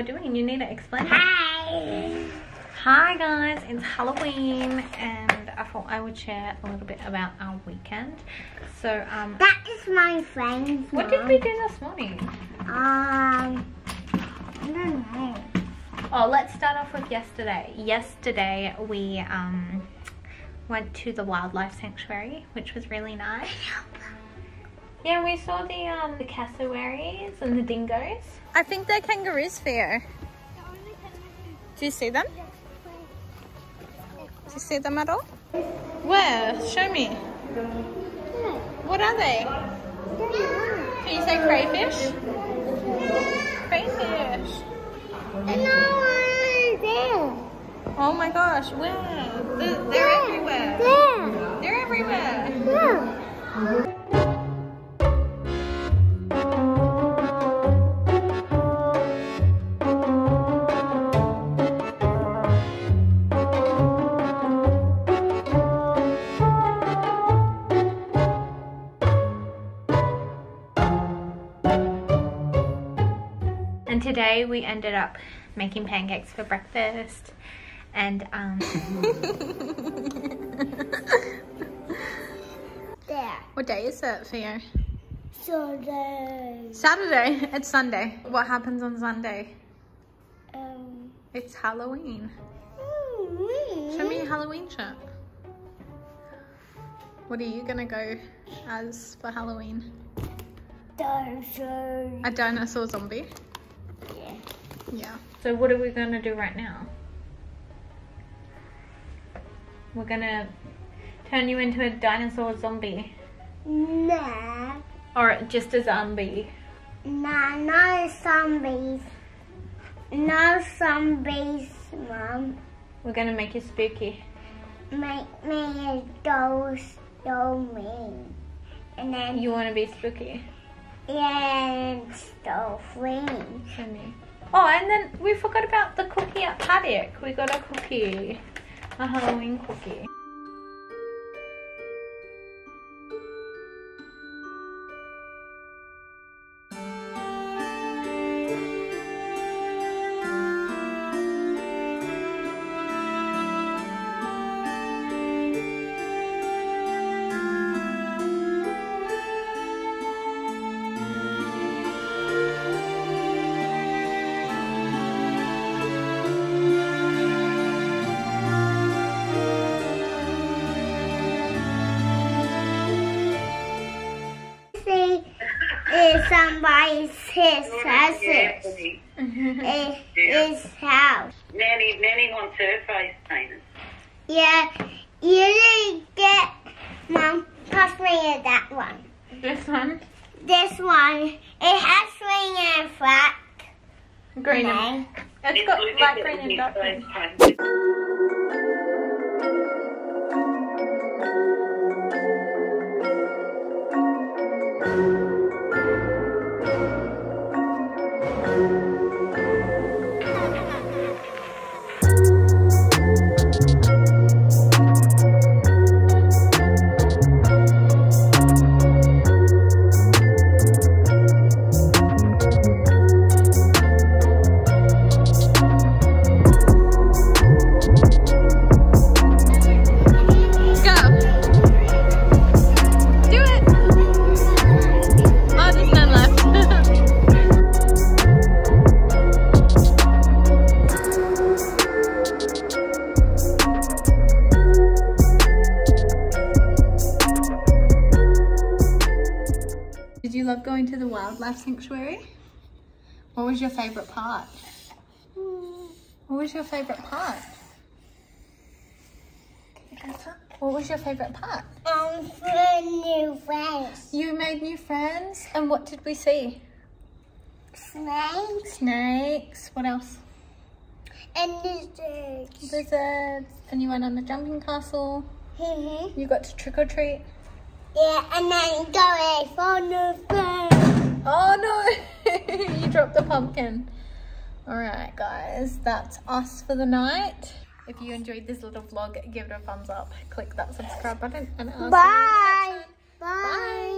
are doing. You need to explain. Hi guys, it's Halloween and I thought I would share a little bit about our weekend. So that is my friend's mom. What did we do this morning? I don't know. Oh, let's start off with yesterday. Yesterday we went to the wildlife sanctuary, which was really nice. Yeah, we saw the cassowaries and the dingoes. I think they're kangaroos for you. Do you see them? Do you see them at all? Where? Show me. What are they? Can you say crayfish? Crayfish. Oh my gosh, where? They're everywhere. They're everywhere. And today we ended up making pancakes for breakfast and there. What day is it for you? Saturday. Saturday? It's Sunday. What happens on Sunday? It's Halloween. Show me your Halloween shirt. What are you gonna go as for Halloween? Dinosaur. A dinosaur zombie? Yeah. So what are we going to do right now? We're going to turn you into a dinosaur zombie. Nah. Or just a zombie. Nah, no zombies. No zombies, Mum. We're going to make you spooky. Make me a doll. And then... You want to be spooky? Yeah, and doll free. For me. Oh, and then we forgot about the cookie at Paddock. We got a cookie, a Halloween cookie. It's somebody's house. It's his house. Nanny wants her face painted. Yeah, you need to get, Mum, pass me that one. This one? This one. It has green and black. Green and black. It's got black, green and black. Did you love going to the wildlife sanctuary? What was your favourite part? What was your favourite part? Can you answer? What was your favourite part? New friends. You made new friends? And what did we see? Snakes. Snakes. What else? And lizards. Lizards. And you went on the jumping castle. You got to trick or treat. Yeah, and then go away for no fun. Oh no, you dropped the pumpkin. Alright guys, that's us for the night. If you enjoyed this little vlog, give it a thumbs up, click that subscribe button, and I'll see you in the next one. Bye. Bye.